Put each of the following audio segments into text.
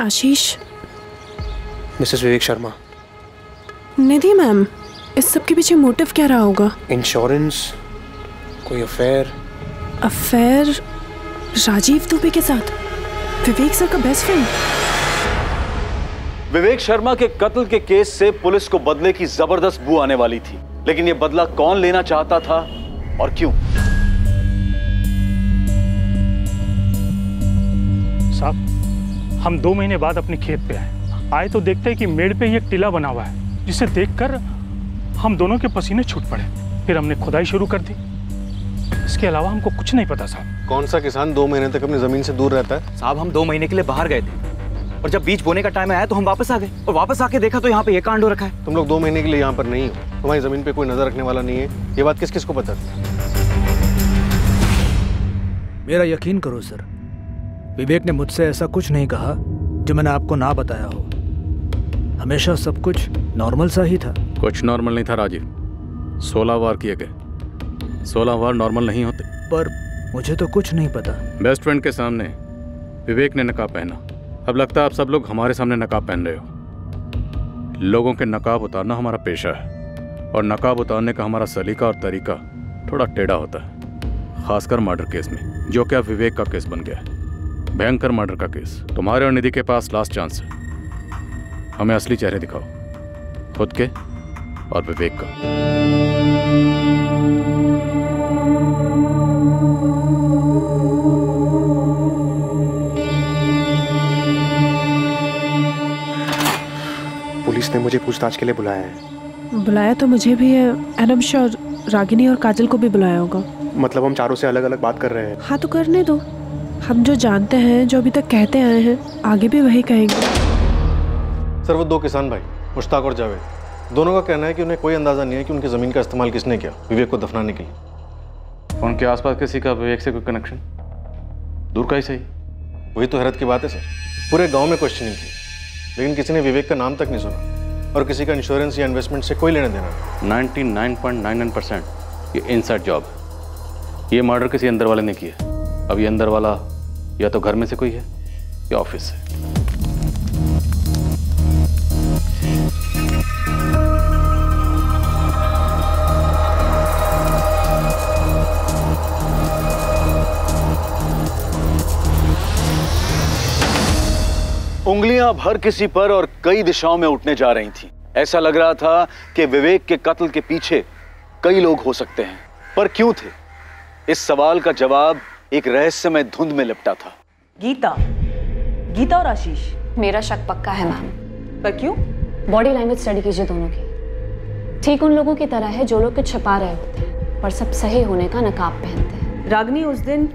आशीष, Mrs Vivek Sharma, Nidhi ma'am, इस सब के पीछे मोटिव क्या रहा होगा? इंश्योरेंस, कोई अफेयर? अफेयर राजीव दुबे के साथ? विवेक सर का बेस्ट फ्रेंड? विवेक शर्मा के कत्ल के केस से पुलिस को बदले की जबरदस्त बू आने वाली थी, लेकिन ये बदला कौन लेना चाहता था और क्यों? साहब, हम 2 महीने बाद अपने खेत पे आए। आए तो देखते हैं कि मेड़ पे ही एक टीला बना हुआ है, जिसे देखकर हम दोनों के पसीने छूट पड़े। फिर हमने खुदाई शुरू कर दी। इसके अलावा हमको कुछ नहीं पता साहब। कौन सा किसान 2 महीने तक अपनी जमीन से दूर रहता है? साहब, हम 2 महीने के लिए बाहर गए थे और जब बीज बोने का टाइम आया तो हम वापस आ गए, और वापस आके देखा तो यहाँ पे ये कांड हो रखा है। तुम लोग 2 महीने के लिए यहाँ पर नहीं हो, तुम्हारी जमीन पे कोई नजर रखने वाला नहीं है। ये बात किस किस को पता है? मेरा यकीन करो सर, विवेक ने मुझसे ऐसा कुछ नहीं कहा जो मैंने आपको ना बताया हो। हमेशा सब कुछ नॉर्मल सा ही था। कुछ नॉर्मल नहीं था राजीव, 16 वार किए गए। 16 वार नॉर्मल नहीं होते। पर मुझे तो कुछ नहीं पता। बेस्ट फ्रेंड के सामने विवेक ने नकाब पहना। अब लगता है आप सब लोग हमारे सामने नकाब पहन रहे हो। लोगों के नकाब उतारना हमारा पेशा है, और नकाब उतारने का हमारा सलीका और तरीका थोड़ा टेढ़ा होता है, खासकर मर्डर केस में, जो कि अब विवेक का केस बन गया है। भयंकर मर्डर का केस। तुम्हारे और निधि के पास लास्ट चांस है, हमें असली चेहरे दिखाओ, खुद के और विवेक का। पुलिस ने मुझे पूछताछ के लिए बुलाया है। बुलाया तो मुझे भी है, and I am sure Ragini और काजल को भी बुलाया होगा। मतलब हम चारों से अलग अलग बात कर रहे हैं? हाँ तो करने दो, हम जो जानते हैं, जो अभी तक कहते आए हैं, आगे भी वही कहेंगे। सर, वो 2 किसान भाई मुश्ताक और जावेद, दोनों का कहना है कि उन्हें कोई अंदाजा नहीं है कि उनकी ज़मीन का इस्तेमाल किसने किया विवेक को दफनाने के लिए। उनके आसपास किसी का विवेक से कोई कनेक्शन, दूर का ही सही। वही तो हैरत की बात है सर, पूरे गाँव में क्वेश्चनिंग थी, लेकिन किसी ने विवेक का नाम तक नहीं सुना, और किसी का इंश्योरेंस या इन्वेस्टमेंट से कोई लेना देना। 99.99% ये इनसाइड जॉब है। ये मर्डर किसी अंदर वाले ने किया। अब ये अंदर वाला या तो घर में से कोई है या ऑफिस से। उंगलियां भर किसी पर और कई दिशाओं में उठने जा रही थी। ऐसा लग रहा था कि विवेक के कत्ल के पीछे कई लोग हो सकते हैं, पर क्यों थे, इस सवाल का जवाब एक रहस्यमय धुंध में लिपटा था। गीता और आशीष, मेरा शक पक्का है मैम। पर क्यों? बॉडी लैंग्वेज स्टडी कीजिए दोनों की। ठीक उन लोगों की तरह है जो लोग कुछ छुपा रहे होते हैं पर सब सही होने का नकाब पहनते हैं। रागिनी, उस दिन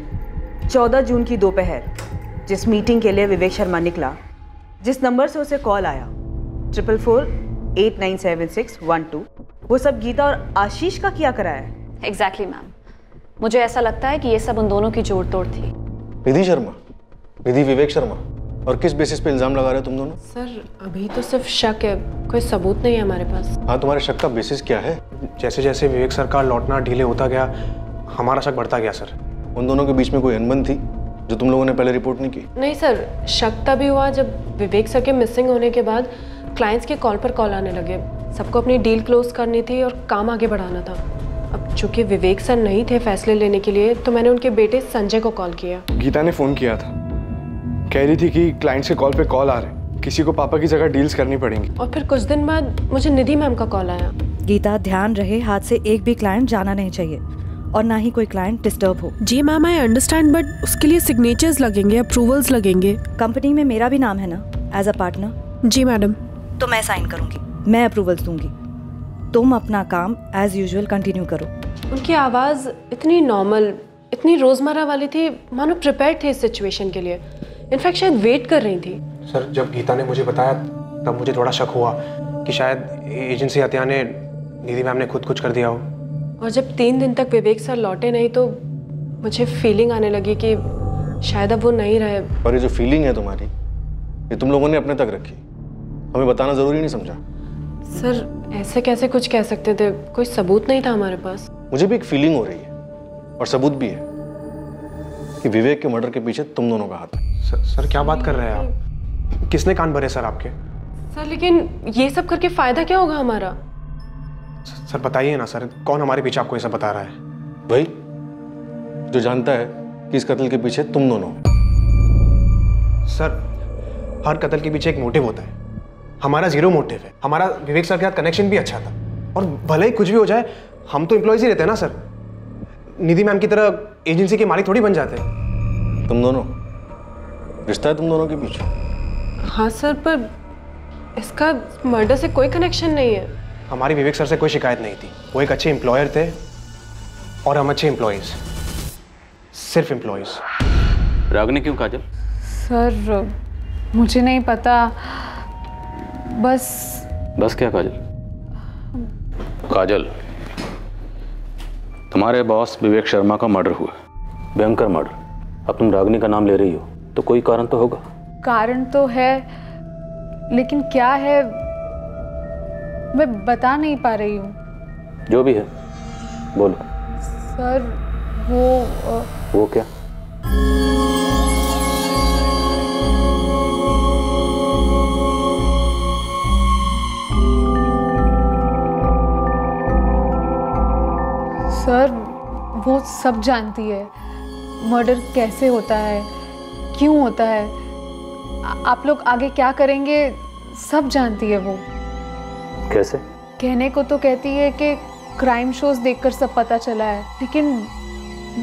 14 जून की दोपहर जिस मीटिंग के लिए विवेक शर्मा निकला, जिस नंबर से उसे कॉल आया 444-897-612, वो सब गीता और आशीष का किया कराया है। एग्जैक्टली मैम, मुझे ऐसा लगता है कि ये सब उन दोनों की जोड़ तोड़ थी। निधि शर्मा, निधि विवेक शर्मा, और किस बेसिस पे इल्जाम लगा रहे हो तुम दोनों? सर, अभी तो सिर्फ शक है, कोई सबूत नहीं है हमारे पास। हाँ, तुम्हारे शक का बेसिस क्या है? जैसे जैसे विवेक सर का लौटना ढीले होता गया, हमारा शक बढ़ता गया सर। उन दोनों के बीच में कोई अनबन थी जो तुम लोगों ने पहले रिपोर्ट नहीं की? नहीं सर, शक तभी हुआ जब विवेक सर के मिसिंग होने के बाद क्लाइंट्स के कॉल पर कॉल आने लगे। सबको अपनी डील क्लोज करनी थी और काम आगे बढ़ाना था। अब चूंकि विवेक सर नहीं थे फैसले लेने के लिए, तो मैंने उनके बेटे संजय को कॉल किया। गीता ने फ़ोन किया था, कह रही थी कि क्लाइंट्स के कॉल पर कॉल आ रहे, किसी को पापा की जगह डील्स करनी पड़ेंगी। और फिर कुछ दिन बाद मुझे निधि मैम का कॉल आया। गीता, ध्यान रहे, हाथ से एक भी क्लाइंट जाना नहीं चाहिए और ना ही कोई क्लाइंट डिस्टर्ब हो। जी मैम, आई अंडरस्टैंड, बट उसके लिए सिग्नेचर्स लगेंगे, अप्रूवल्स लगेंगे। कंपनी में मेरा भी नाम है ना एज अ पार्टनर? जी मैडम। तो मैं साइन करूंगी, मैं अप्रूवल्स दूंगी, तुम अपना काम एज यूजुअल कंटिन्यू करो। उनकी आवाज़ इतनी नॉर्मल, इतनी रोजमर्रा वाली थी, मानो प्रिपेयर थे इस सिचुएशन के लिए। इनफैक्ट शायद वेट कर रही थी। सर, जब गीता ने मुझे बताया तब मुझे थोड़ा शक हुआ कि शायद एजेंसी हत्या ने निधि मैम ने खुद कुछ कर दिया हो। और जब 3 दिन तक विवेक सर लौटे नहीं तो मुझे फीलिंग आने लगी कि शायद अब वो नहीं रहे। और ये जो फीलिंग है तुम्हारी, ये तुम लोगों ने अपने तक रखी, हमें बताना ज़रूरी नहीं समझा? सर, ऐसे कैसे कुछ कह सकते थे, कोई सबूत नहीं था हमारे पास। मुझे भी एक फीलिंग हो रही है और सबूत भी है कि विवेक के मर्डर के पीछे तुम दोनों का हाथ है। सर, क्या बात कर रहे हैं आप? किसने कान भरे सर आपके? सर लेकिन ये सब करके फायदा क्या होगा हमारा? सर बताइए ना सर, कौन हमारे पीछे आपको ये सब बता रहा है? भाई जो जानता है कि इस कत्ल के पीछे तुम दोनों। सर हर कत्ल के पीछे एक मोटिव होता है, हमारा जीरो मोटिव है। हमारा विवेक सर के साथ कनेक्शन भी अच्छा था और भले ही कुछ भी हो जाए हम तो एम्प्लॉयज ही रहते हैं ना सर, निधि मैम की तरह एजेंसी के मालिक थोड़ी बन जाते हैं। तुम दोनों रिश्ता है तुम दोनों के बीच। हाँ सर पर इसका मर्डर से कोई कनेक्शन नहीं है। हमारी विवेक सर से कोई शिकायत नहीं थी, वो एक अच्छे एम्प्लॉयर थे और हम अच्छे एम्प्लॉयज, सिर्फ एम्प्लॉयज। रागिनी क्यों काजल? सर मुझे नहीं पता, बस। बस क्या काजल? काजल तुम्हारे बॉस विवेक शर्मा का मर्डर हुआ, भयंकर मर्डर। अब तुम रागिनी का नाम ले रही हो तो कोई कारण तो होगा। कारण तो है लेकिन क्या है मैं बता नहीं पा रही हूँ। जो भी है बोलो। सर वो क्या? सर वो सब जानती है मर्डर कैसे होता है, क्यों होता है, आप लोग आगे क्या करेंगे सब जानती है वो। कैसे? कहने को तो कहती है कि क्राइम शोज देखकर सब पता चला है, लेकिन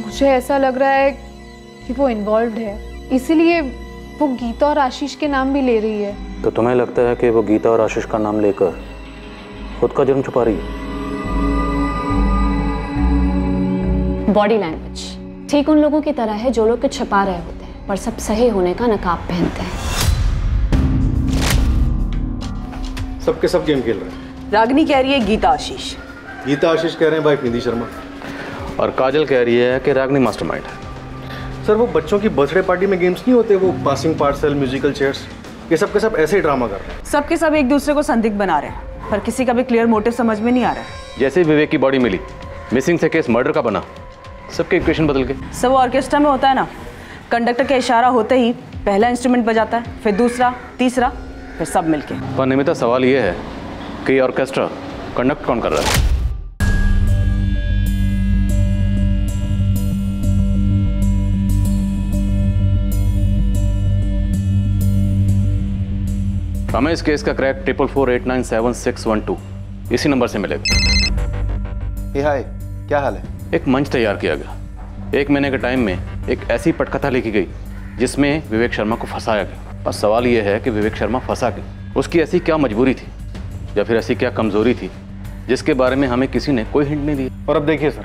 मुझे ऐसा लग रहा है कि वो इन्वॉल्व्ड है, इसीलिए वो गीता और आशीष के नाम भी ले रही है। तो तुम्हें लगता है कि वो गीता और आशीष का नाम लेकर खुद का जुर्म छुपा रही है? बॉडी लैंग्वेज ठीक उन लोगों की तरह है जो लोग कुछ छुपा रहे होते हैं पर सब सही होने का नकाब पहनते हैं। सबके सब गेम खेल रहे हैं। रागिनी कह रही है गीता आशीष, गीता आशीष कह रहे हैं वाइफ निधि शर्मा, और काजल कह रही है कि रागिनी मास्टरमाइंड है। सर वो बच्चों की बर्थडे पार्टी में गेम्स नहीं होते, वो पासिंग पार्सल, म्यूजिकल चेयर्स, ये सब के सब ऐसे ही ड्रामा कर रहे हैं। सबके सब एक दूसरे को संदिग्ध बना रहे हैं पर किसी का भी क्लियर मोटिव समझ में नहीं आ रहा है। जैसे ही विवेक की बॉडी मिली मिसिंग से केस मर्डर का बना, सबके इक्वेशन बदल के। सब ऑर्केस्ट्रा में होता है ना, कंडक्टर का इशारा होते ही पहला इंस्ट्रूमेंट बजाता है, फिर दूसरा, तीसरा, फिर सब मिलके। पर निमिता सवाल ये है कि ऑर्केस्ट्रा कंडक्ट कौन कर रहा है? हमें इस केस का क्रैक 44489761 इसी नंबर से मिलेगा। हाय क्या हाल है? एक मंच तैयार किया गया, 1 महीने के टाइम में एक ऐसी पटकथा लिखी गई जिसमें विवेक शर्मा को फंसाया गया। बस सवाल यह है कि विवेक शर्मा फंसा के उसकी ऐसी क्या मजबूरी थी या फिर ऐसी क्या कमजोरी थी जिसके बारे में हमें किसी ने कोई हिंट नहीं दी। और अब देखिए सर,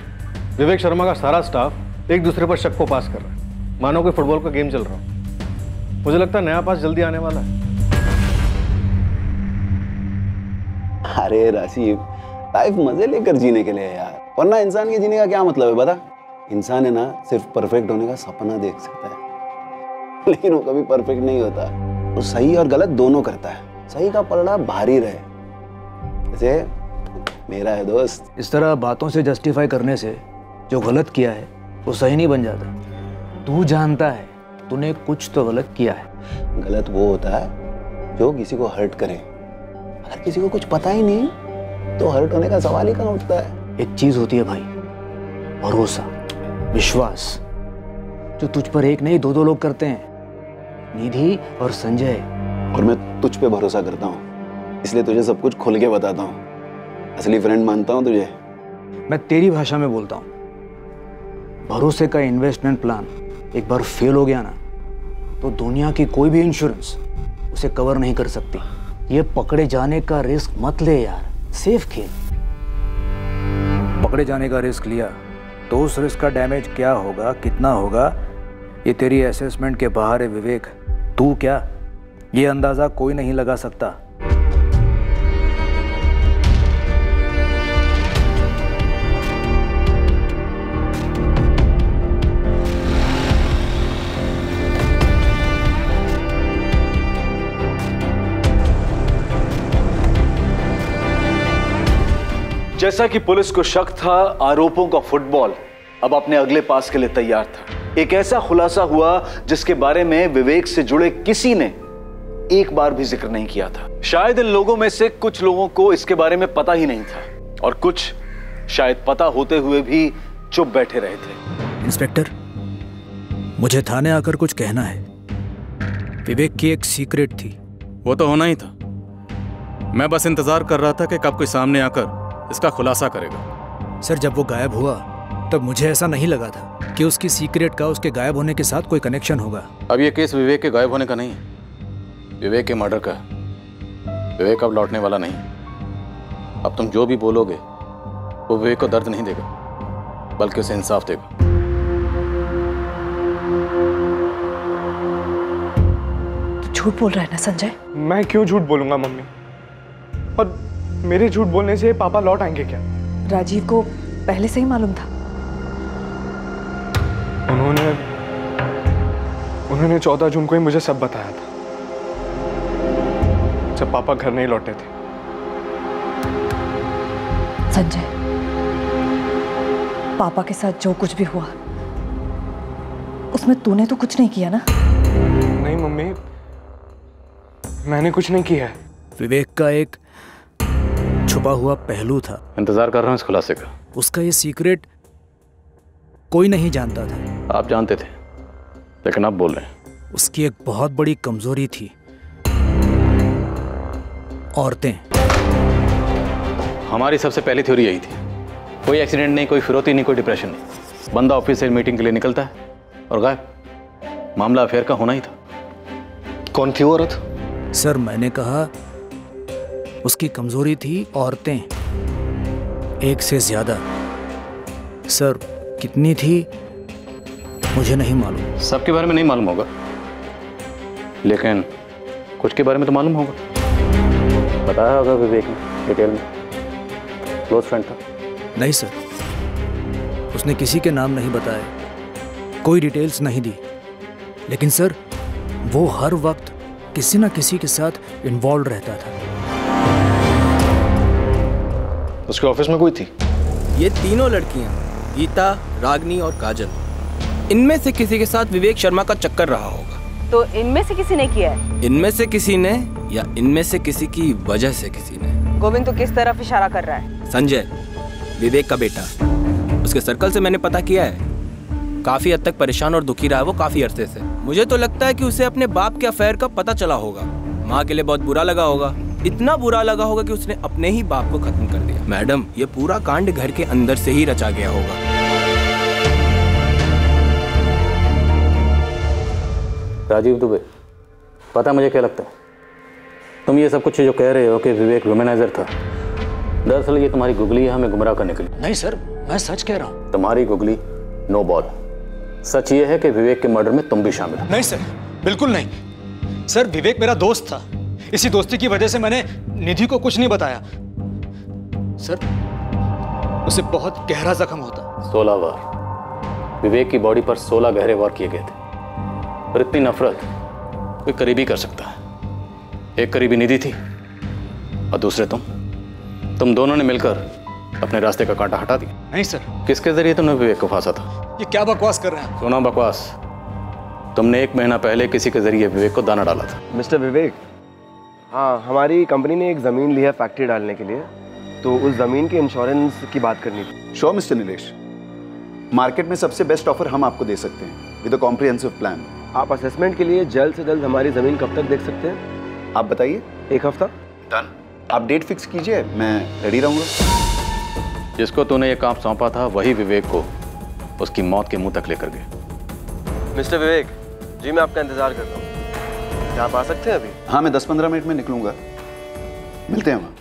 विवेक शर्मा का सारा स्टाफ एक दूसरे पर शक को पास कर रहा है, मानो कोई फुटबॉल का गेम चल रहा हो। मुझे लगता है नया पास जल्दी आने वाला है। अरे राजीव, लाइफ मजे लेकर जीने के लिए यार, वरना इंसान के जीने का क्या मतलब है बता? इंसान है ना सिर्फ परफेक्ट होने का सपना देख सकता है लेकिन वो कभी परफेक्ट नहीं होता, वो सही और गलत दोनों करता है, सही का पलड़ा भारी रहे। जैसे मेरा है दोस्त। इस तरह बातों से जस्टिफाई करने से जो गलत किया है वो सही नहीं बन जाता। तू जानता है तूने कुछ तो गलत किया है। गलत वो होता है जो किसी को हर्ट करे, अगर किसी को कुछ पता ही नहीं तो हर्ट होने का सवाल ही कहाँ उठता है। एक चीज होती है भाई, भरोसा, विश्वास, जो तुझ पर एक नहीं 2-2 लोग करते हैं, निधि और संजय। और मैं तुझ पे भरोसा करता हूँ, इसलिए तुझे सब कुछ खोल के बताता हूँ, असली फ्रेंड मानता हूँ तुझे। मैं तेरी भाषा में बोलता हूँ, भरोसे का इन्वेस्टमेंट प्लान एक बार फेल हो गया ना तो दुनिया की कोई भी इंश्योरेंस उसे कवर नहीं कर सकती। ये पकड़े जाने का रिस्क मत ले यार, सेफ खेल। पकड़े जाने का रिस्क लिया तो उस रिस्क का डैमेज क्या होगा, कितना होगा, ये तेरी असेसमेंट के बाहर है विवेक। तू क्या, ये अंदाजा कोई नहीं लगा सकता। जैसा कि पुलिस को शक था, आरोपों का फुटबॉल अब अपने अगले पास के लिए तैयार था। एक ऐसा खुलासा हुआ जिसके बारे में विवेक से जुड़े किसी ने एक बार भी जिक्र नहीं किया था। शायद इन लोगों में से कुछ लोगों को इसके बारे में पता ही नहीं था और कुछ शायद पता होते हुए भी चुप बैठे रहे थे। इंस्पेक्टर, मुझे थाने आकर कुछ कहना है। विवेक की एक सीक्रेट थी। वो तो होना ही था। मैं बस इंतजार कर रहा था कि कब कोई सामने आकर इसका खुलासा करेगा। सर, जब वो गायब हुआ तब मुझे ऐसा नहीं लगा था कि उसकी सीक्रेट का उसके गायब होने के साथ कोई कनेक्शन होगा। अब ये केस विवेक के गायब होने का नहीं है, विवेक के मर्डर का है। विवेक अब लौटने वाला नहीं। अब तुम जो भी बोलोगे वो विवेक को दर्द नहीं देगा बल्कि उसे इंसाफ देगा। तू झूठ बोल रहा है ना संजय? मैं क्यों झूठ बोलूंगा मम्मी? और मेरे झूठ बोलने से पापा लौट आएंगे क्या? राजीव को पहले से ही मालूम था। उन्होंने 14 जून को ही मुझे सब बताया था जब पापा घर नहीं लौटे थे। संजय, पापा के साथ जो कुछ भी हुआ उसमें तूने तो कुछ नहीं किया ना? नहीं मम्मी, मैंने कुछ नहीं किया। विवेक का एक छुपा हुआ पहलू था। इंतजार कर रहा हूँ इस खुलासे का। उसका ये सीक्रेट कोई नहीं जानता था। आप जानते थे लेकिन आप बोल रहे हैं। उसकी एक बहुत बड़ी कमजोरी थी, औरतें। हमारी सबसे पहली थ्योरी यही थी। कोई एक्सीडेंट नहीं, कोई फिरौती नहीं, कोई डिप्रेशन नहीं। बंदा ऑफिस से मीटिंग के लिए निकलता है और गायब। मामला अफेयर का होना ही था। कौन थी औरत? सर, मैंने कहा उसकी कमजोरी थी औरतें, एक से ज्यादा। सर, कितनी थी मुझे नहीं मालूम। सबके बारे में नहीं मालूम होगा लेकिन कुछ के बारे में तो मालूम होगा। बताया होगा विवेक ने डिटेल में। क्लोज फ्रेंड था? नहीं सर, उसने किसी के नाम नहीं बताए, कोई डिटेल्स नहीं दी। लेकिन सर, वो हर वक्त किसी ना किसी के साथ इन्वॉल्व रहता था। उसके ऑफिस में कोई थी? ये तीनों लड़कियां, गीता, रागिनी और काजल, इनमें से किसी के साथ विवेक शर्मा का चक्कर रहा होगा। तो इनमें से किसी ने किया है? इनमें से किसी ने या इनमें से किसी की वजह से किसी ने। गोविंद, तो किस तरफ इशारा कर रहा है? संजय विवेक का बेटा, उसके सर्कल से मैंने पता किया है। काफी हद तक परेशान और दुखी रहा है वो काफी अरसे से। मुझे तो लगता है कि उसे अपने बाप के अफेयर का पता चला होगा। माँ के लिए बहुत बुरा लगा होगा, इतना बुरा लगा होगा कि उसने अपने ही बाप को खत्म कर दिया। मैडम, ये पूरा कांड घर के अंदर से ही रचा गया होगा। राजीव दुबे, पता मुझे क्या लगता है? तुम ये सब कुछ जो कह रहे हो कि विवेक वुमेनाइजर था, दरअसल ये तुम्हारी गुगली हमें गुमराह करने के लिए। नहीं सर, मैं सच कह रहा हूँ। तुम्हारी गुगली नो बॉल। सच ये है कि विवेक के मर्डर में तुम भी शामिल हो। नहीं सर, बिल्कुल नहीं। सर, विवेक मेरा दोस्त था। इसी दोस्ती की वजह से मैंने निधि को कुछ नहीं बताया। सर, उसे बहुत गहरा जख्म होता। 16 वार विवेक की बॉडी पर 16 गहरे वार किए गए थे। पर इतनी नफरत कोई करीबी कर सकता है। एक करीबी निधि थी और दूसरे तुम दोनों ने मिलकर अपने रास्ते का कांटा हटा दिया। नहीं सर। किसके जरिए तुमने विवेक को फांसा था? ये क्या बकवास कर रहे हैं? सुना बकवास, तुमने एक महीना पहले किसी के जरिए विवेक को दाना डाला था। मिस्टर विवेक, हाँ, हमारी कंपनी ने एक ज़मीन ली है फैक्ट्री डालने के लिए, तो उस ज़मीन के इंश्योरेंस की बात करनी थी। श्योर मिस्टर नीलेश, मार्केट में सबसे बेस्ट ऑफर हम आपको दे सकते हैं विद अ कॉम्प्रिहेंसिव प्लान। आप असेसमेंट के लिए जल्द से जल्द हमारी ज़मीन कब तक देख सकते हैं? आप बताइए। एक हफ्ता। डन। आप डेट फिक्स कीजिए, मैं रेडी रहूँगा। जिसको तूने ये काम सौंपा था वही विवेक को उसकी मौत के मुंह तक लेकर गए। मिस्टर विवेक जी, मैं आपका इंतजार कर रहा हूँ। क्या आप आ सकते हैं अभी? हाँ, मैं 10-15 मिनट में निकलूंगा। मिलते हैं वहाँ।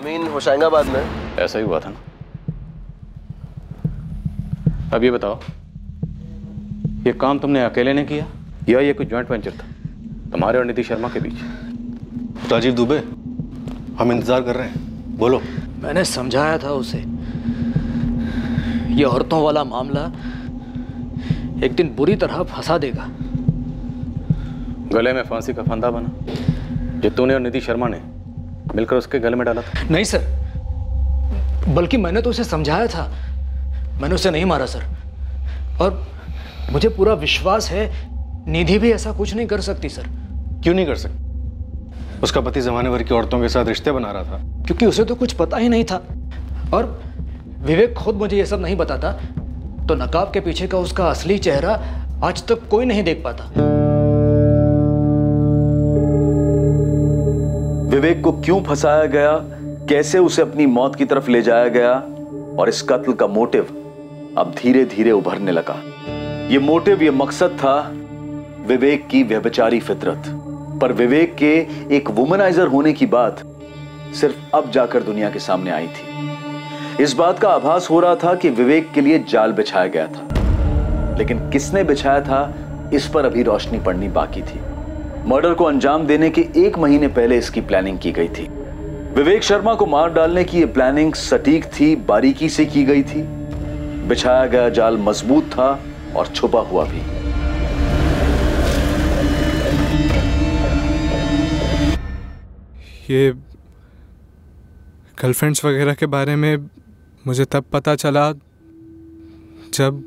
जमीन होशंगाबाद में ऐसा ही हुआ था ना? अब ये बताओ, ये काम तुमने अकेले ने किया या ये कोई जॉइंट वेंचर था तुम्हारे और निधि शर्मा के बीच? राजीव दुबे, हम इंतजार कर रहे हैं, बोलो। मैंने समझाया था उसे। ये औरतों वाला मामला एक दिन बुरी तरह फंसा देगा। गले में फांसी का फंदा बना जो तूने और निधि शर्मा ने मिलकर उसके गले में डाला था? नहीं सर, बल्कि मैंने तो उसे समझाया था, मैंने उसे नहीं मारा सर। और मुझे पूरा विश्वास है निधि भी ऐसा कुछ नहीं कर सकती सर। क्यों नहीं कर सकती? उसका पति जमाने भर की औरतों के साथ रिश्ते बना रहा था, क्योंकि उसे तो कुछ पता ही नहीं था। और विवेक खुद मुझे ये सब नहीं बताता तो नकाब के पीछे का उसका असली चेहरा आज तक कोई नहीं देख पाता। विवेक को क्यों फंसाया गया, कैसे उसे अपनी मौत की तरफ ले जाया गया और इस कत्ल का मोटिव अब धीरे धीरे उभरने लगा। ये मोटिव, ये मकसद था विवेक की व्यभिचारी फितरत। पर विवेक के एक वुमनाइजर होने की बात सिर्फ अब जाकर दुनिया के सामने आई थी। इस बात का आभास हो रहा था कि विवेक के लिए जाल बिछाया गया था, लेकिन किसने बिछाया था इस पर अभी रोशनी पड़नी बाकी थी। मर्डर को अंजाम देने के एक महीने पहले इसकी प्लानिंग की गई थी। विवेक शर्मा को मार डालने की यह प्लानिंग सटीक थी, बारीकी से की गई थी। बिछाया गया जाल मजबूत था और छुपा हुआ भी। ये गर्लफ्रेंड्स वगैरह के बारे में मुझे तब पता चला जब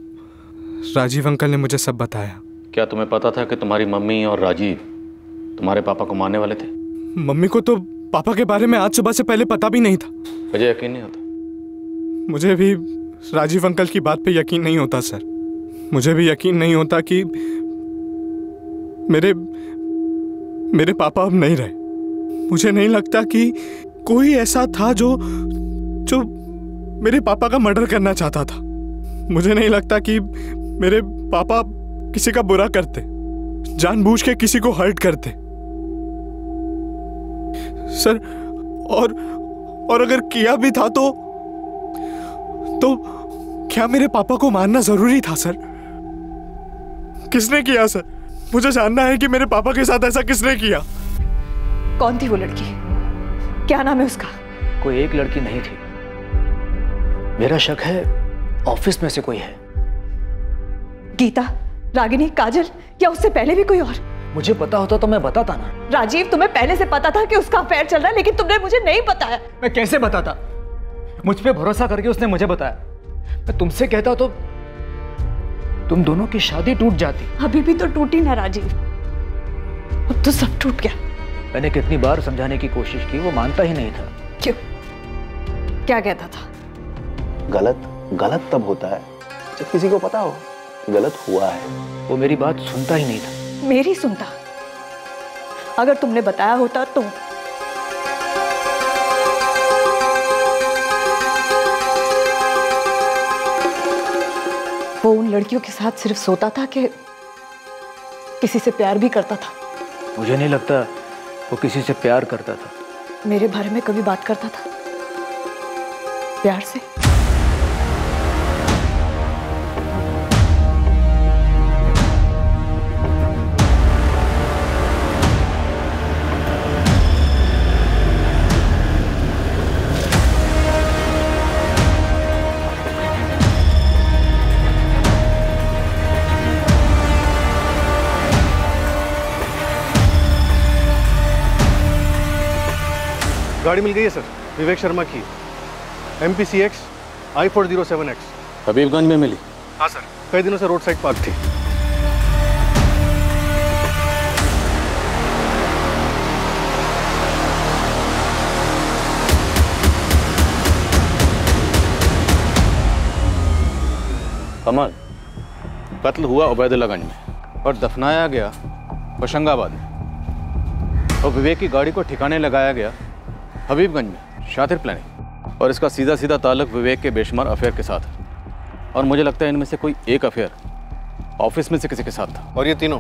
राजीव अंकल ने मुझे सब बताया। क्या तुम्हें पता था कि तुम्हारी मम्मी और राजीव तुम्हारे पापा को मारने वाले थे? मम्मी को तो पापा के बारे में आज सुबह से पहले पता भी नहीं था। मुझे यकीन नहीं होता। मुझे भी राजीव अंकल की बात पे यकीन नहीं होता सर। मुझे भी यकीन नहीं होता कि मेरे पापा अब नहीं रहे। मुझे नहीं लगता कि कोई ऐसा था जो मेरे पापा का मर्डर करना चाहता था। मुझे नहीं लगता कि मेरे पापा किसी का बुरा करते, जानबूझ के किसी को हर्ट करते सर। और अगर किया भी था तो क्या मेरे पापा को मारना जरूरी था सर? किसने किया सर? मुझे जानना है कि मेरे पापा के साथ ऐसा किसने किया। कौन थी वो लड़की? क्या नाम है उसका? कोई एक लड़की नहीं थी। मेरा शक है ऑफिस में से कोई है। गीता, रागिनी, काजल या उससे पहले भी कोई और? मुझे पता होता तो मैं बताता ना। राजीव, तुम्हें पहले से पता था कि उसका अफेयर चल रहा है, लेकिन तुमने मुझे नहीं बताया। मैं कैसे बताता? मुझ पे भरोसा करके उसने मुझे बताया। मैं तुमसे कहता तो तुम दोनों की शादी टूट जाती। अभी भी तो टूटी ना राजीव, अब तो सब टूट गया। मैंने कितनी बार समझाने की कोशिश की, वो मानता ही नहीं था। क्यों? क्या कहता था? गलत तब होता है जब किसी को पता हो गलत हुआ है। वो मेरी बात सुनता ही नहीं था। मेरी सुनता? अगर तुमने बताया होता तो। वो उन लड़कियों के साथ सिर्फ सोता था कि किसी से प्यार भी करता था? मुझे नहीं लगता वो किसी से प्यार करता था। मेरे बारे में कभी बात करता था प्यार से? गाड़ी मिल गई है सर, विवेक शर्मा की, MPCX I-407X। हबीबगंज में मिली? हाँ सर, कई दिनों से रोड साइड पार्क थी। कमल, कत्ल हुआ उबैदुल्लागंज में और दफनाया गया होशंगाबाद में, और विवेक की गाड़ी को ठिकाने लगाया गया हबीबगंज में। शातिर प्लानिंग, और इसका सीधा सीधा ताल्लुक विवेक के बेशुमार अफेयर के साथ है। और मुझे लगता है इनमें से कोई एक अफेयर ऑफिस में से किसी के साथ था। और ये तीनों,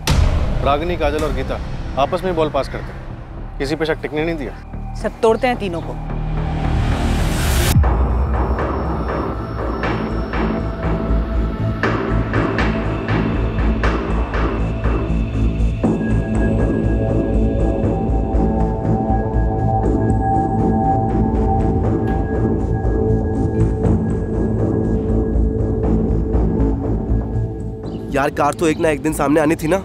रागिनी, काजल और गीता, आपस में बॉल पास करते, किसी पे शक टिकने नहीं दिया। सब तोड़ते हैं तीनों को। यार, कार तो एक ना एक दिन सामने आनी थी ना।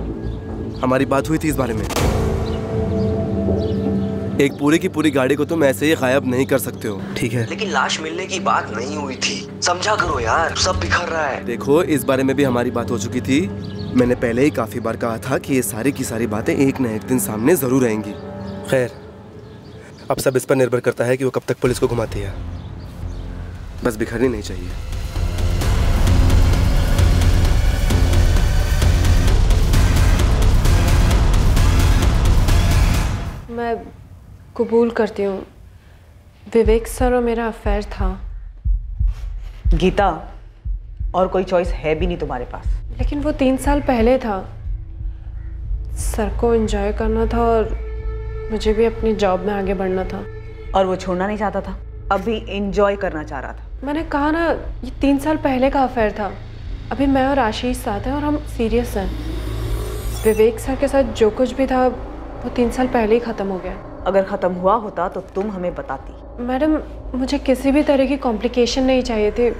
हमारी बात हुई थी इस बारे में। एक पूरे की पूरी गाड़ी को तुम ऐसे ही गायब नहीं कर सकते हो। ठीक है, लेकिन लाश मिलने की बात नहीं हुई थी, समझा करो यार, सब बिखर रहा है। देखो, इस बारे में भी हमारी बात हो चुकी थी, मैंने पहले ही काफी बार कहा था कि ये सारी की सारी बातें एक न एक दिन सामने जरूर आएंगी। खैर, अब सब इस पर निर्भर करता है कि वो कब तक पुलिस को घुमाती है, बस बिखरनी नहीं चाहिए। मैं कबूल करती हूँ, विवेक सर और मेरा अफेयर था। गीता, और कोई चॉइस है भी नहीं तुम्हारे पास। लेकिन वो 3 साल पहले था, सर को एंजॉय करना था और मुझे भी अपनी जॉब में आगे बढ़ना था। और वो छोड़ना नहीं चाहता था, अभी एंजॉय करना चाह रहा था। मैंने कहा ना, ये 3 साल पहले का अफेयर था। अभी मैं और आशीष साथ हैं और हम सीरियस हैं। विवेक सर के साथ जो कुछ भी था वो 3 साल पहले ही ख़त्म हो गया। अगर ख़त्म हुआ होता तो तुम हमें बताती। मैडम, मुझे किसी भी तरह की कॉम्प्लिकेशन नहीं चाहिए थी,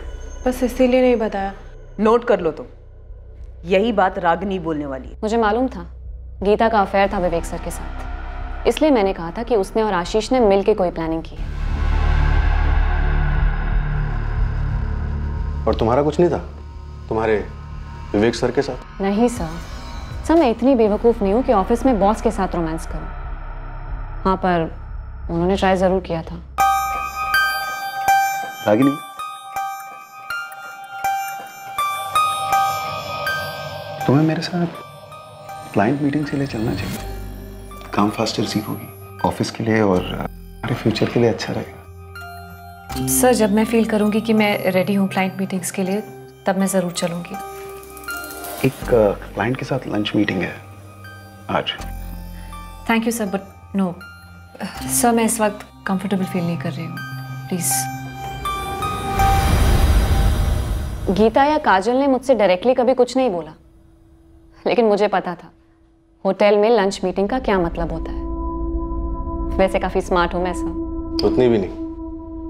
बस इसीलिए नहीं बताया। नोट कर लो तुम, यही बात रागिनी बोलने वाली है। मुझे मालूम था गीता का अफेयर था विवेक सर के साथ, इसलिए मैंने कहा था कि उसने और आशीष ने मिलके कोई प्लानिंग की है। और तुम्हारा कुछ नहीं था तुम्हारे विवेक सर के साथ? नहीं सर, मैं इतनी बेवकूफ नहीं हूँ कि ऑफिस में बॉस के साथ रोमांस करूँ। हाँ, पर उन्होंने ट्राई जरूर किया था। रागिनी, तुम्हें मेरे साथ क्लाइंट मीटिंग के लिए चलना चाहिए, काम फास्टर सीखोगी, ऑफिस के लिए और हमारे फ्यूचर के लिए अच्छा रहेगा। सर, जब मैं फील करूंगी कि मैं रेडी हूँ क्लाइंट मीटिंग्स के लिए, तब मैं जरूर चलूंगी। एक क्लाइंट के साथ लंच मीटिंग है आज। Thank you sir, but no sir, मैं इस वक्त कंफर्टेबल फील नहीं कर रही हूँ, प्लीज। गीता या काजल ने मुझसे डायरेक्टली कभी कुछ नहीं बोला, लेकिन मुझे पता था होटल में लंच मीटिंग का क्या मतलब होता है। वैसे काफी स्मार्ट हूँ मैं सर। उतनी भी नहीं,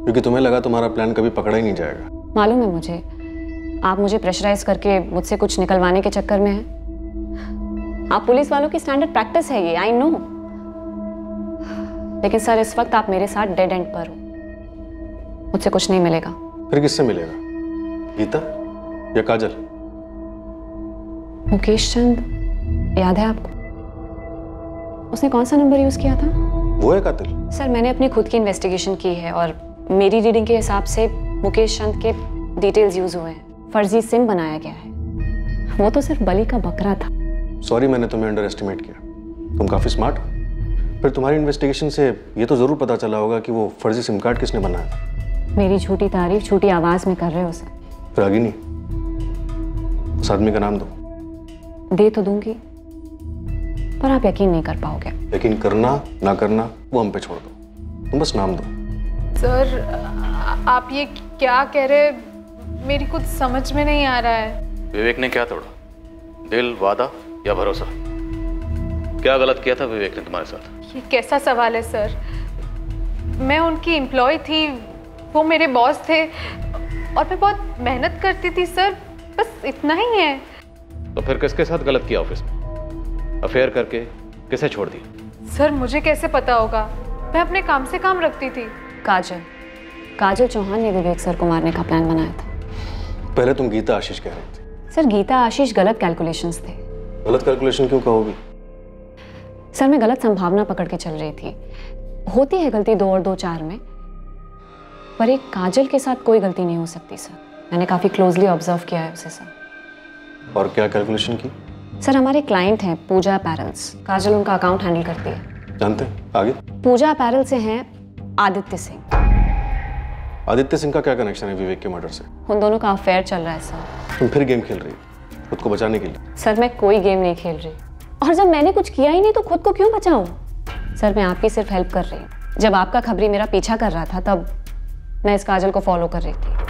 क्योंकि तुम्हें लगा तुम्हारा प्लान कभी पकड़ा ही नहीं जाएगा। मालूम है मुझे, आप मुझे प्रेशराइज करके मुझसे कुछ निकलवाने के चक्कर में हैं। आप पुलिस वालों की स्टैंडर्ड प्रैक्टिस है ये, आई नो, लेकिन सर इस वक्त आप मेरे साथ डेड एंड पर हो, मुझसे कुछ नहीं मिलेगा। फिर किससे मिलेगा? गीता या काजल? मुकेश चंद, याद है आपको? उसने कौन सा नंबर यूज किया था? वो है कातिल। सर, मैंने अपनी खुद की इन्वेस्टिगेशन की है और मेरी रीडिंग के हिसाब से मुकेश चंद के डिटेल्स यूज हुए हैं, फर्जी सिम बनाया गया है। वो तो सिर्फ बलि का बकरा था। सॉरी, मैंने तुम्हें अंडर एस्टिमेट किया, तुम काफी स्मार्ट हो। फिर तुम्हारी इन्वेस्टिगेशन से ये तो जरूर पता चला होगा कि वो फर्जी सिम कार्ड किसने बनाया था। मेरी झूठी तारीफ झूठी आवाज में कर रहे हो सर। रागिनी, उस आदमी का नाम दो। दे तो दूंगी, पर आप यकीन नहीं कर पाओगे। यकीन करना ना करना वो हम पे छोड़ दो, तुम बस नाम दो। सर, आप ये क्या कह रहे, मेरी कुछ समझ में नहीं आ रहा है। विवेक ने क्या तोड़ा, दिल, वादा या भरोसा? क्या गलत किया था विवेक ने तुम्हारे साथ? ये कैसा सवाल है सर, मैं उनकी एम्प्लॉय थी, वो मेरे बॉस थे और मैं बहुत मेहनत करती थी सर, बस इतना ही है। तो फिर किसके साथ गलत किया ऑफिस में, अफेयर करके किसे छोड़ दिया? सर, मुझे कैसे पता होगा, मैं अपने काम से काम रखती थी। काजल चौहान ने विवेक सर को मारने का प्लान बनाया था। पहले तुम गीता आशीष कह रहे थे। सर, गीता आशीष गलत कैलकुलेशंस थे। गलत कैलकुलेशन क्यों कहोगी? सर, मैं गलत संभावना पकड़ के चल रही थी। होती है गलती 2 और 2 4 में, पर एक काजल के साथ कोई गलती नहीं हो सकती सर। मैंने काफी क्लोजली ऑब्जर्व किया है उसे सर। और क्या कैलकुलेशन की? सर, हमारे क्लाइंट हैं पूजा अपैरल्स, काजल उनका अकाउंट हैंडल करती है। जानते हैं आगे? पूजा अपैरल से हैं आदित्य सिंह। आदित्य सिंह का क्या कनेक्शन है विवेक के मर्डर से? उन दोनों का अफेयर चल रहा है सर। तुम फिर गेम खेल रही हो खुद को बचाने के लिए। सर, मैं कोई गेम नहीं खेल रही, और जब मैंने कुछ किया ही नहीं तो खुद को क्यों बचाऊं? सर, मैं आपकी सिर्फ हेल्प कर रही हूँ। जब आपका खबरी मेरा पीछा कर रहा था, तब मैं इस काजल को फॉलो कर रही थी।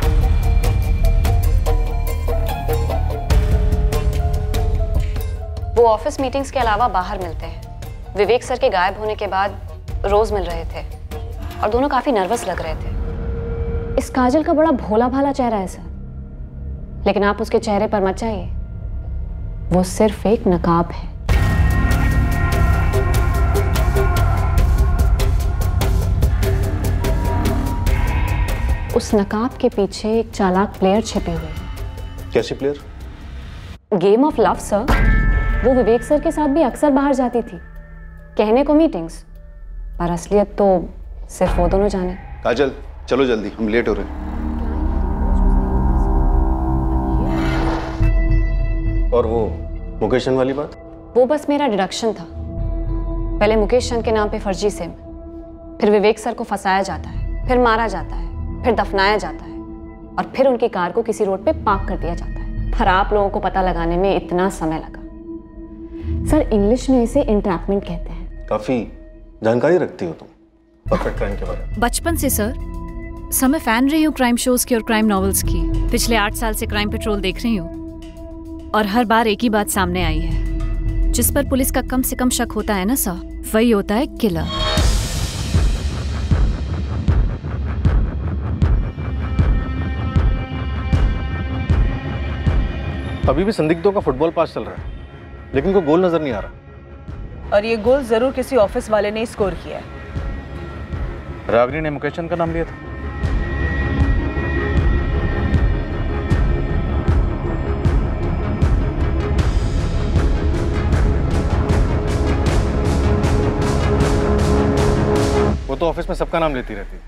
वो ऑफिस मीटिंग्स के अलावा बाहर मिलते हैं। विवेक सर के गायब होने के बाद रोज मिल रहे थे और दोनों काफी नर्वस लग रहे थे। इस काजल का बड़ा भोला भाला चेहरा है सर, लेकिन आप उसके चेहरे पर मत जाइए, वो सिर्फ एक नकाब है। उस नकाब के पीछे एक चालाक प्लेयर छिपे हुए। कैसी player? Game of love sir. वो विवेक सर के साथ भी अक्सर बाहर जाती थी, कहने को मीटिंग्स, पर असलियत तो सिर्फ वो दोनों जाने। काजल चलो जल्दी, हम लेट हो रहे हैं। और वो मुकेश चंद वाली बात? वो बस मेरा डिडक्शन था। पहले मुकेश चंद के नाम पे फर्जी सिम, फिर विवेक सर को फंसाया जाता है, फिर मारा जाता है, फिर दफनाया जाता है और फिर उनकी कार को किसी रोड पे पार्क कर दिया जाता है। पर आप लोगों को पता लगाने में इतना समय लगा। सर इंग्लिश में इसे इंट्रैपमेंट कहते हैं। काफी जानकारी रखती हो तुम परफेक्ट क्राइम के बारे में। बचपन से सर, समय फैन रही हूँ क्राइम शोज की और क्राइम नॉवेल्स की। पिछले 8 साल से क्राइम पेट्रोल देख रही हूँ और हर बार एक ही बात सामने आई है। जिस पर पुलिस का कम से कम शक होता है ना सर, वही होता है किलर। अभी भी संदिग्धों का फुटबॉल पास चल रहा है, लेकिन कोई गोल नजर नहीं आ रहा। और ये गोल जरूर किसी ऑफिस वाले ने स्कोर किया है। रागिनी ने मुकेश चंद का नाम लिया था। वो तो ऑफिस में सबका नाम लेती रहती है,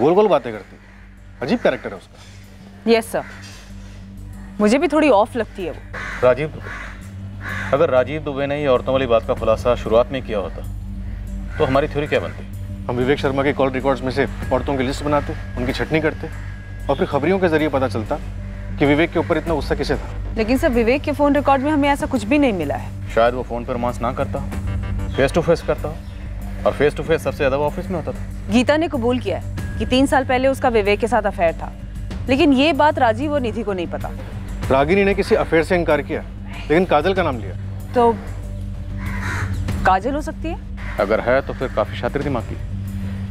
गोल गोल बातें करती है। अजीब कैरेक्टर है उसका। यस सर, मुझे भी थोड़ी ऑफ लगती है वो। राजीव दुबे, अगर राजीव दुबे ने ये औरतों वाली बात का खुलासा शुरुआत में किया होता तो हमारी थ्योरी क्या बनती? हम विवेक शर्मा के कॉल रिकॉर्ड्स में से औरतों की लिस्ट बनाते, उनकी छटनी करते और फिर खबरियों के जरिए पता चलता कि विवेक के ऊपर इतना गुस्सा किसे था। लेकिन सर विवेक के फ़ोन रिकॉर्ड में हमें ऐसा कुछ भी नहीं मिला है। शायद वो फ़ोन पर रोमांस ना करता, फेस टू फेस करता, और फेस टू फेस सबसे ज़्यादा वो ऑफिस में होता था। गीता ने कबूल किया है कि 3 साल पहले उसका विवेक के साथ अफेयर था, लेकिन ये बात राजीव और निधि को नहीं पता। रागिनी ने किसी अफेयर से इनकार किया, लेकिन काजल का नाम लिया। तो काजल हो सकती है? अगर है तो फिर काफ़ी शातिर दिमाग की,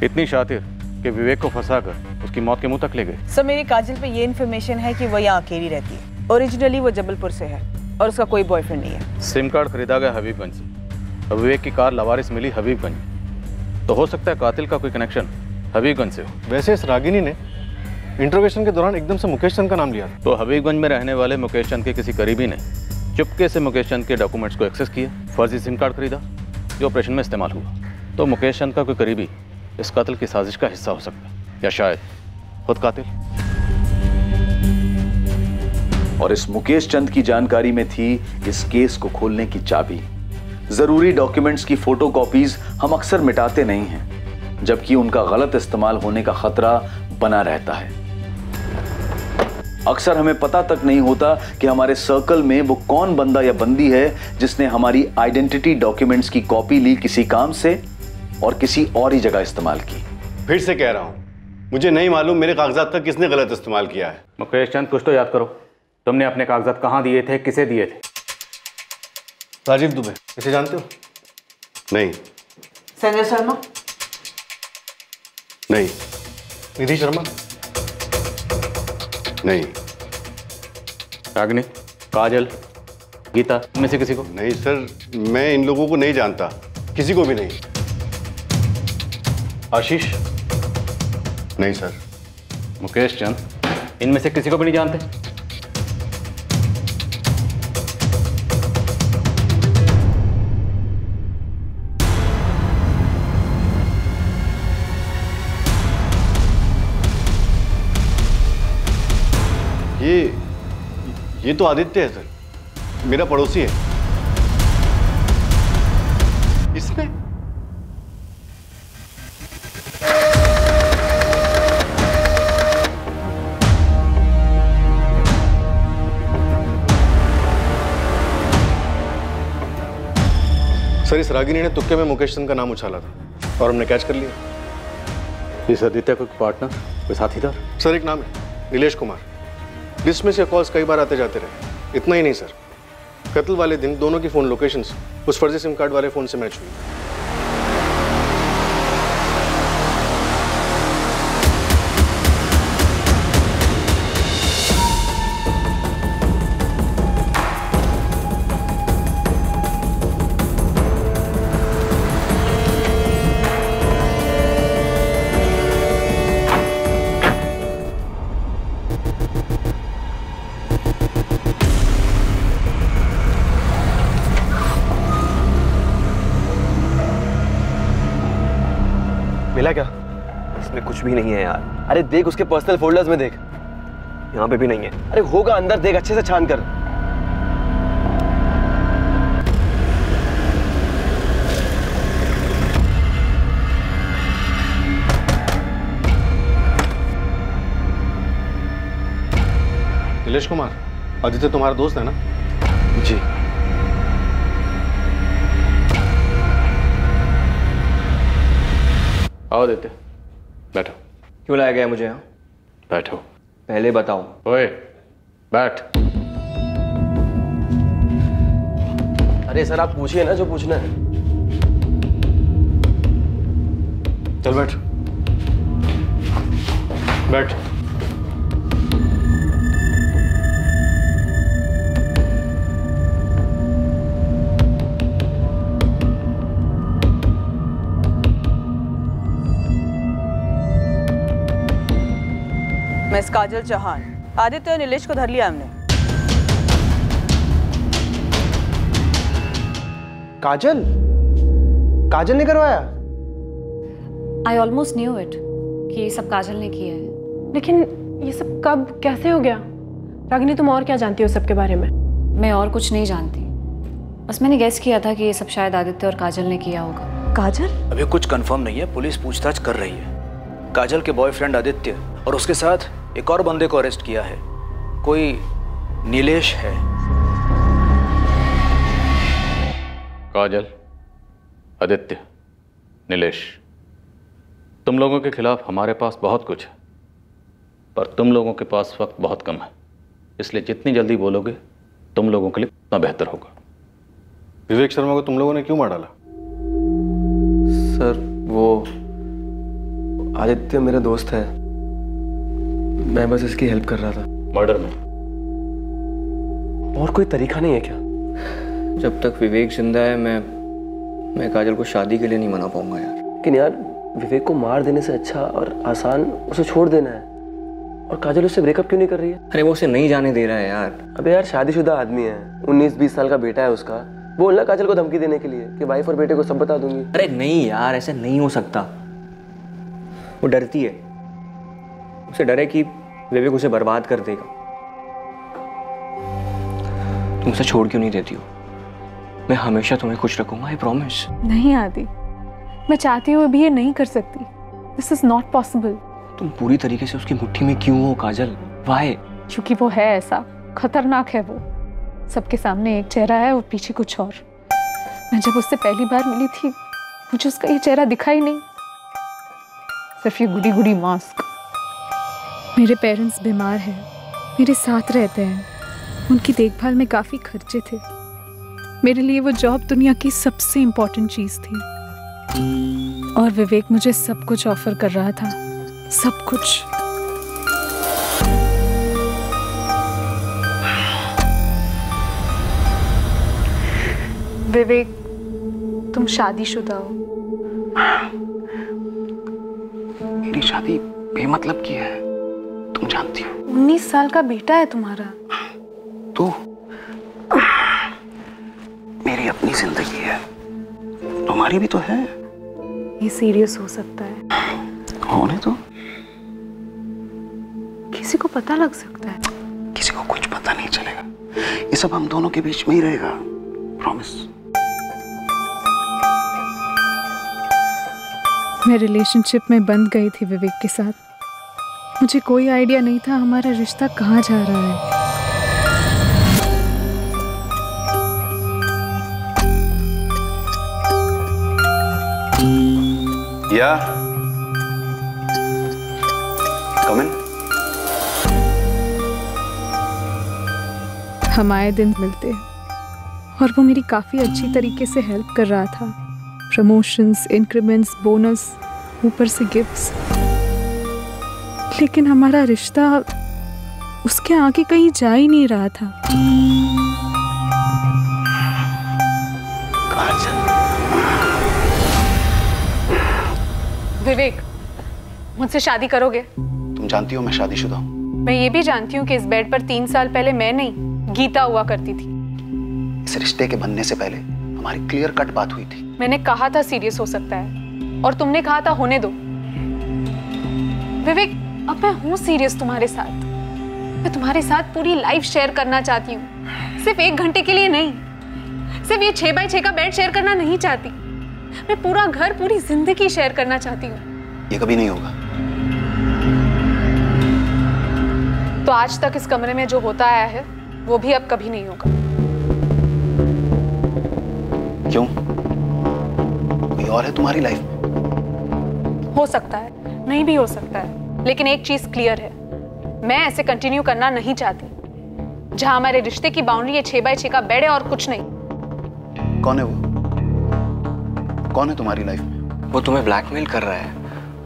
इतनी शातिर कि विवेक को फंसा कर उसकी मौत के मुँह तक ले गए। सर मेरी काजल पे ये इन्फॉर्मेशन है कि वह यहाँ अकेली रहती है। ओरिजिनली वो जबलपुर से है और उसका कोई बॉयफ्रेंड नहीं है। सिम कार्ड खरीदा गया हबीबगंज से, विवेक की कार लवारिस मिली हबीबगंज, तो हो सकता है कातिल का कोई कनेक्शन हबीबगंज से हो। वैसे इस रागिनी ने इंट्रोगेशन के दौरान एकदम से मुकेश चंद का नाम लिया। तो हबीबगंज में रहने वाले मुकेश चंद के किसी करीबी ने चुपके से मुकेश चंद के डॉक्यूमेंट्स को एक्सेस किया, फर्जी सिम कार्ड खरीदा जो ऑपरेशन में इस्तेमाल हुआ। तो मुकेश चंद का कोई करीबी इस कातिल की साजिश का हिस्सा हो सकता है, या शायद खुद कातिल। और इस मुकेश चंद की जानकारी में थी इस केस को खोलने की चाबी। ज़रूरी डॉक्यूमेंट्स की फोटोकॉपीज हम अक्सर मिटाते नहीं हैं, जबकि उनका गलत इस्तेमाल होने का खतरा बना रहता है। अक्सर हमें पता तक नहीं होता कि हमारे सर्कल में वो कौन बंदा या बंदी है जिसने हमारी आइडेंटिटी डॉक्यूमेंट्स की कॉपी ली किसी काम से और किसी और ही जगह इस्तेमाल की। फिर से कह रहा हूँ, मुझे नहीं मालूम मेरे कागजात का किसने गलत इस्तेमाल किया है। मुकेश चंद कुछ तो याद करो, तुमने अपने कागजात कहाँ दिए थे, किसे दिए थे? राजीव दुबे, इसे जानते हो? नहीं। संजय शर्मा? नहीं। निधि शर्मा? नहीं। रागिनी, काजल, गीता में से किसी को? नहीं सर, मैं इन लोगों को नहीं जानता, किसी को भी नहीं। आशीष? नहीं सर। मुकेश चंद, इनमें से किसी को भी नहीं जानते? ये तो आदित्य है सर, मेरा पड़ोसी है। इसने सर, इस रागिनी ने तुक्के में मुकेश चंद का नाम उछाला था और हमने कैच कर लिया। इस आदित्य का पार्टनर, कोई साथीदार? सर एक नाम है, नीलेश कुमार। लिस्ट में से कॉल्स कई बार आते जाते रहे। इतना ही नहीं सर, कत्ल वाले दिन दोनों की फ़ोन लोकेशंस उस फर्जी सिम कार्ड वाले फ़ोन से मैच हुई। कुछ भी नहीं है यार। अरे देख उसके पर्सनल फोल्डर्स में देख, यहाँ पे भी नहीं है। अरे होगा अंदर, देख अच्छे से छान कर। निलेश कुमार, आदित्य तुम्हारा दोस्त है ना? जी। आओ आदित्य, बैठो। क्यों लाया गया मुझे यहाँ? बैठो। पहले बताओ। ओए, बैठ। अरे सर आप पूछिए ना जो पूछना है। चल बैठ, बैठ। मैं काजल चौहान। आदित्य और नीलेश को धर लिया हमने। काजल? काजल ने करवाया? I almost knew it कि ये सब काजल ने किया है। लेकिन ये सब कब कैसे हो गया? रागिनी तुम और क्या जानती हो सबके बारे में? मैं और कुछ नहीं जानती, बस मैंने गेस किया था कि ये सब शायद आदित्य और काजल ने किया होगा। काजल? अभी कुछ कंफर्म नहीं है, पुलिस पूछताछ कर रही है। काजल के बॉयफ्रेंड आदित्य और उसके साथ एक और बंदे को अरेस्ट किया है, कोई नीलेश है। काजल, आदित्य, नीलेश, तुम लोगों के खिलाफ हमारे पास बहुत कुछ है, पर तुम लोगों के पास वक्त बहुत कम है, इसलिए जितनी जल्दी बोलोगे तुम लोगों के लिए उतना बेहतर होगा। विवेक शर्मा को तुम लोगों ने क्यों मार डाला? सर वो आदित्य मेरा दोस्त है, मैं बस इसकी हेल्प कर रहा था। मर्डर में और कोई तरीका नहीं है क्या? जब तक विवेक जिंदा है मैं काजल को शादी के लिए नहीं मना पाऊंगा यार। लेकिन यार विवेक को मार देने से अच्छा और आसान उसे छोड़ देना है। और काजल उससे ब्रेकअप क्यों नहीं कर रही है? अरे वो उसे नहीं जाने दे रहा है यार। अबे यार शादीशुदा आदमी है, 19-20 साल का बेटा है उसका। बोल रहा काजल को धमकी देने के लिए कि वाइफ और बेटे को सब बता दूंगी। अरे नहीं यार ऐसा नहीं हो सकता, वो डरती है, उसे डर है कि विवेक उसे बर्बाद कर देगा। तुम उसे छोड़ क्यों नहीं देती हो? मैं हमेशा तुम्हें खुश रखूंगा, आई प्रॉमिस। नहीं आदि, मैं चाहती हुए भी ये नहीं कर सकती। This is not possible. तुम पूरी तरीके से उसकी मुट्ठी में क्यों हो काजल? व्हाई? क्योंकि वो है ऐसा, खतरनाक है वो। सबके सामने एक चेहरा है और पीछे कुछ और। मैं जब उससे पहली बार मिली थी मुझे उसका ये चेहरा दिखा ही नहीं, सिर्फ ये गुडी गुडी मास्क। मेरे पेरेंट्स बीमार हैं, मेरे साथ रहते हैं, उनकी देखभाल में काफ़ी खर्चे थे। मेरे लिए वो जॉब दुनिया की सबसे इम्पोर्टेंट चीज़ थी और विवेक मुझे सब कुछ ऑफर कर रहा था, सब कुछ। विवेक तुम शादीशुदा हो। मेरी शादी बेमतलब की है, तुम जानती हो। 19 साल का बेटा है तुम्हारा। तो मेरी अपनी जिंदगी है, तुम्हारी भी तो है। ये सीरियस हो सकता है। होने तो, किसी को पता लग सकता है। किसी को कुछ पता नहीं चलेगा, ये सब हम दोनों के बीच में ही रहेगा, प्रॉमिस। मैं रिलेशनशिप में बंद गई थी विवेक के साथ। मुझे कोई आइडिया नहीं था हमारा रिश्ता कहाँ जा रहा है। या कम इन। हम आए दिन मिलते और वो मेरी काफ़ी अच्छी तरीके से हेल्प कर रहा था। प्रमोशंस, इंक्रीमेंट्स, बोनस, ऊपर से गिफ्ट्स। लेकिन हमारा रिश्ता उसके आगे कहीं जा ही नहीं रहा था। विवेक, मुझसे शादी करोगे? तुम जानती हो मैं शादीशुदा हूँ। मैं ये भी जानती हूँ कि इस बेड पर 3 साल पहले मैं नहीं, गीता हुआ करती थी। इस रिश्ते के बनने से पहले हमारी क्लियर कट बात हुई थी। मैंने कहा था सीरियस हो सकता है और तुमने कहा था होने दो। विवेक, अब मैं हूँ सीरियस तुम्हारे साथ। मैं तुम्हारे साथ पूरी लाइफ शेयर करना चाहती हूँ, सिर्फ एक घंटे के लिए नहीं। सिर्फ ये 6x6 का बेड शेयर करना नहीं चाहती, मैं पूरा घर, पूरी जिंदगी शेयर करना चाहती हूँ। ये कभी नहीं होगा। तो आज तक इस कमरे में जो होता आया है वो भी अब कभी नहीं होगा। क्यों? कोई और है तुम्हारी लाइफ में? हो सकता है, नहीं भी हो सकता है, लेकिन एक चीज क्लियर है, मैं ऐसे कंटिन्यू करना नहीं चाहती। जहां हमारे रिश्ते की बाउंड्री ये 6x6 का बेड है और कुछ नहीं। कौन है वो? कौन है तुम्हारी लाइफ में? वो तुम्हें ब्लैकमेल कर रहा है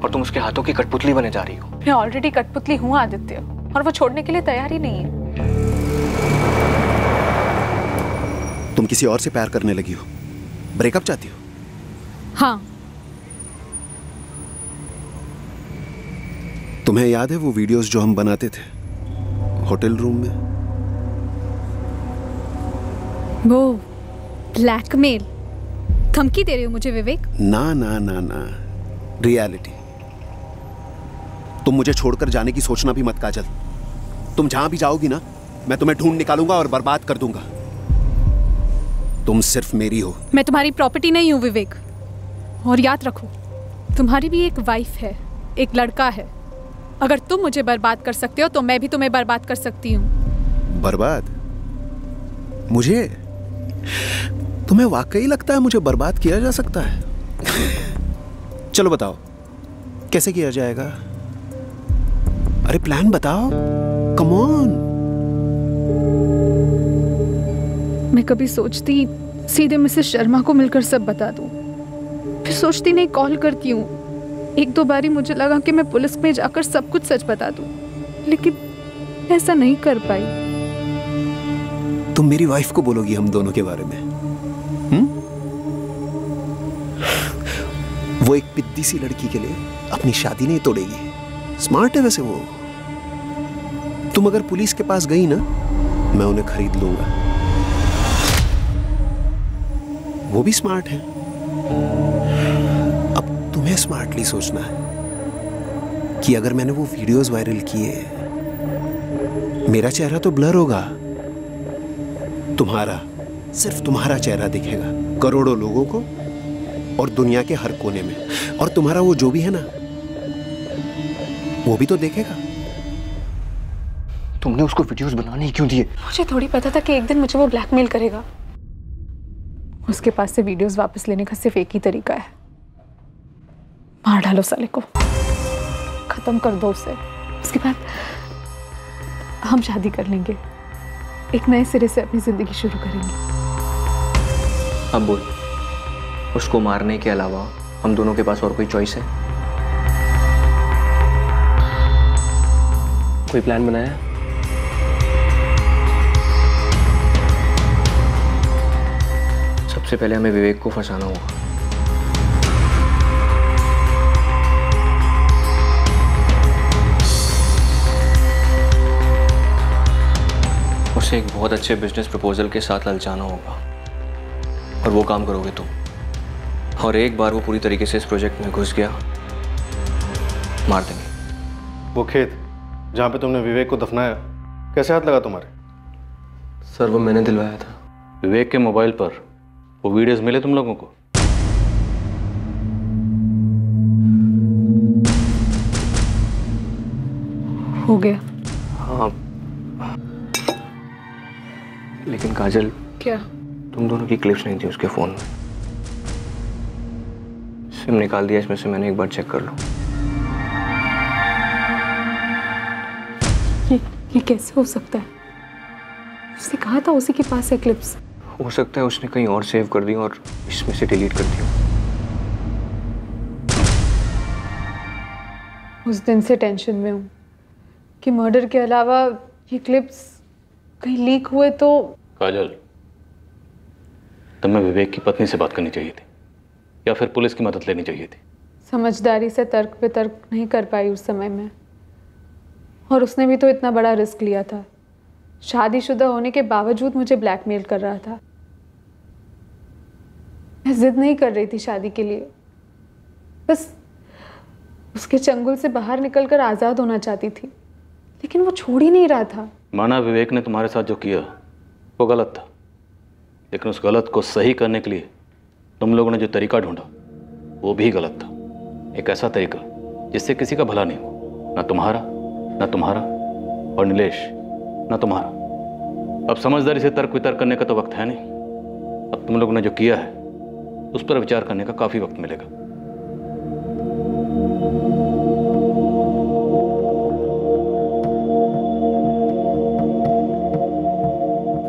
और तुम उसके हाथों की कठपुतली बने जा रही हो। मैं ऑलरेडी कठपुतली हूँ आदित्य, और वो छोड़ने के लिए तैयार ही नहीं है। तुम किसी और से प्यार करने लगी हो, ब्रेकअप चाहती हो? हाँ। तुम्हें याद है वो वीडियोस जो हम बनाते थे होटल रूम में? वो ब्लैकमेल, धमकी दे रहे हो मुझे विवेक? ना ना ना ना, रियलिटी। तुम मुझे छोड़कर जाने की सोचना भी मत काजल। तुम जहां भी जाओगी ना, मैं तुम्हें ढूंढ निकालूंगा और बर्बाद कर दूंगा। तुम सिर्फ मेरी हो। मैं तुम्हारी प्रॉपर्टी नहीं हूँ विवेक। और याद रखो, तुम्हारी भी एक वाइफ है, एक लड़का है। अगर तुम मुझे बर्बाद कर सकते हो तो मैं भी तुम्हें बर्बाद कर सकती हूँ। बर्बाद? मुझे? तुम्हें वाकई लगता है मुझे बर्बाद किया जा सकता है? चलो बताओ कैसे किया जाएगा। अरे प्लान बताओ, कम ऑन। मैं कभी सोचती सीधे मिसेस शर्मा को मिलकर सब बता दूं, फिर सोचती नहीं कॉल करती हूँ। 1-2 बारी मुझे लगा कि मैं पुलिस में जाकर सब कुछ सच बता दूं, लेकिन ऐसा नहीं कर पाई। तुम मेरी वाइफ को बोलोगी हम दोनों के बारे में? वो एक पिद्दी सी लड़की के लिए अपनी शादी नहीं तोड़ेगी। स्मार्ट है वैसे वो। तुम अगर पुलिस के पास गई ना, मैं उन्हें खरीद लूंगा। वो भी स्मार्ट है। अब तुम्हें स्मार्टली सोचना है कि अगर मैंने वो वीडियोस वायरल किए, मेरा चेहरा तो ब्लर होगा, तुम्हारा, सिर्फ तुम्हारा चेहरा दिखेगा करोड़ों लोगों को और दुनिया के हर कोने में। और तुम्हारा वो जो भी है ना, वो भी तो देखेगा। तुमने उसको वीडियोस बनाने क्यों दिए? मुझे थोड़ी पता था कि एक दिन मुझे वो ब्लैकमेल करेगा। उसके पास से वीडियोस वापस लेने का सिर्फ एक ही तरीका है, मार डालो साले को, खत्म कर दो उसे। उसके बाद हम शादी कर लेंगे, एक नए सिरे से अपनी जिंदगी शुरू करेंगे। अब बोल, उसको मारने के अलावा हम दोनों के पास और कोई चॉइस है? कोई प्लान बनाया है? सबसे पहले हमें विवेक को फंसाना होगा, उसे एक बहुत अच्छे बिजनेस प्रपोजल के साथ ललचाना होगा, और वो काम करोगे तुम। और एक बार वो पूरी तरीके से इस प्रोजेक्ट में घुस गया, मार देंगे। वो खेत जहाँ पे तुमने विवेक को दफनाया, कैसे हाथ लगा तुम्हारे? सर वो मैंने दिलवाया था। विवेक के मोबाइल पर वो वीडियोस मिले तुम लोगों को? हो गया। हाँ, लेकिन काजल। क्या? तुम दोनों की क्लिप्स नहीं थी उसके फोन में। सिम निकाल दिया इसमें से मैंने, एक बार चेक कर लो। ये कैसे हो सकता है? उसने कहा था उसी के पास है क्लिप्स। हो सकता है उसने कहीं और सेव कर दिया और इसमें से डिलीट कर दिया। उस दिन से टेंशन में हूँ कि मर्डर के अलावा ये क्लिप्स कहीं लीक हुए तो। काजल, तुम्हें विवेक की पत्नी से बात करनी चाहिए थी, या फिर पुलिस की मदद लेनी चाहिए थी। समझदारी से तर्क पे तर्क नहीं कर पाई उस समय में। और उसने भी तो इतना बड़ा रिस्क लिया था, शादीशुदा होने के बावजूद मुझे ब्लैकमेल कर रहा था। मैं जिद नहीं कर रही थी शादी के लिए, बस उसके चंगुल से बाहर निकलकर आजाद होना चाहती थी, लेकिन वो छोड़ ही नहीं रहा था। माना विवेक ने तुम्हारे साथ जो किया वो गलत था, लेकिन उस गलत को सही करने के लिए तुम लोगों ने जो तरीका ढूंढा वो भी गलत था। एक ऐसा तरीका जिससे किसी का भला नहीं हो, ना तुम्हारा, ना तुम्हारा और नीलेश, ना तुम्हारा। अब समझदारी से तर्क वितर्क करने का तो वक्त है नहीं। अब तुम लोगों ने जो किया है उस पर विचार करने का काफ़ी वक्त मिलेगा।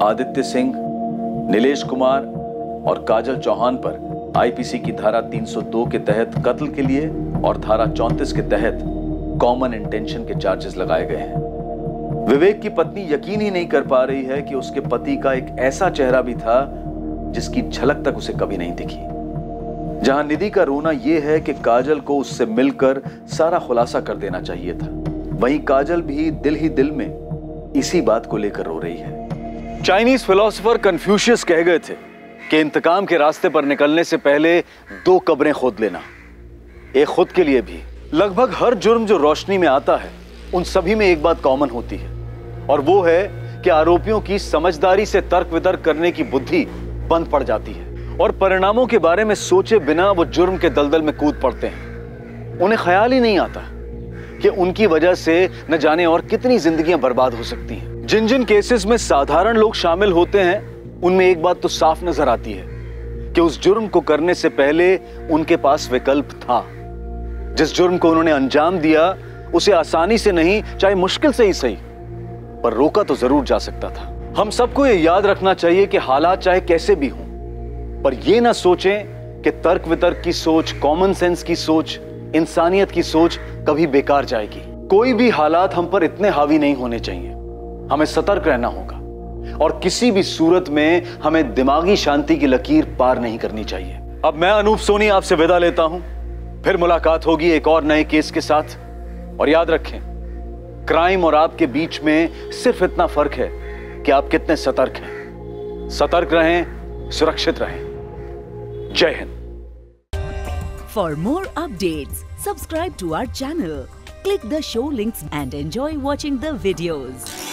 आदित्य सिंह, नीलेश कुमार और काजल चौहान पर आईपीसी की धारा 302 के तहत कत्ल के लिए और धारा 34 के तहत कॉमन इंटेंशन के चार्जेस लगाए गए हैं। विवेक की पत्नी यकीन ही नहीं कर पा रही है कि उसके पति का एक ऐसा चेहरा भी था जिसकी झलक तक उसे कभी नहीं दिखी। जहां निधि का रोना यह है कि काजल को उससे मिलकर सारा खुलासा कर देना चाहिए था, वहीं काजल भी दिल ही दिल में इसी बात को लेकर रो रही है। चाइनीज फिलोसोफर कन्फ्यूशियस कह गए थे कि इंतकाम के रास्ते पर निकलने से पहले दो कब्रें खोद लेना, एक खुद के लिए भी। लगभग हर जुर्म जो रोशनी में आता है उन सभी में एक बात कॉमन होती है, और वो है कि आरोपियों की समझदारी से तर्क वितर्क करने की बुद्धि बंद पड़ जाती है और परिणामों के बारे में सोचे बिना वो जुर्म के दलदल में कूद पड़ते हैं। उन्हें ख्याल ही नहीं आता कि उनकी वजह से न जाने और कितनी जिंदगियां बर्बाद हो सकती हैं। जिन जिन केसेस में साधारण लोग शामिल होते हैं उनमें एक बात तो साफ नजर आती है कि उस जुर्म को करने से पहले उनके पास विकल्प था। जिस जुर्म को उन्होंने अंजाम दिया उसे आसानी से नहीं, चाहे मुश्किल से ही सही, पर रोका तो जरूर जा सकता था। हम सबको ये याद रखना चाहिए कि हालात चाहे कैसे भी हों, पर यह ना सोचें कि तर्क वितर्क की सोच, कॉमन सेंस की सोच, इंसानियत की सोच कभी बेकार जाएगी। कोई भी हालात हम पर इतने हावी नहीं होने चाहिए। हमें सतर्क रहना होगा और किसी भी सूरत में हमें दिमागी शांति की लकीर पार नहीं करनी चाहिए। अब मैं अनूप सोनी आपसे विदा लेता हूं। फिर मुलाकात होगी एक और नए केस के साथ। और याद रखें, क्राइम और आपके बीच में सिर्फ इतना फर्क है कि आप कितने सतर्क हैं। सतर्क रहें, सुरक्षित रहें। जय Hind. For more updates subscribe to our channel, click the show links and enjoy watching the videos.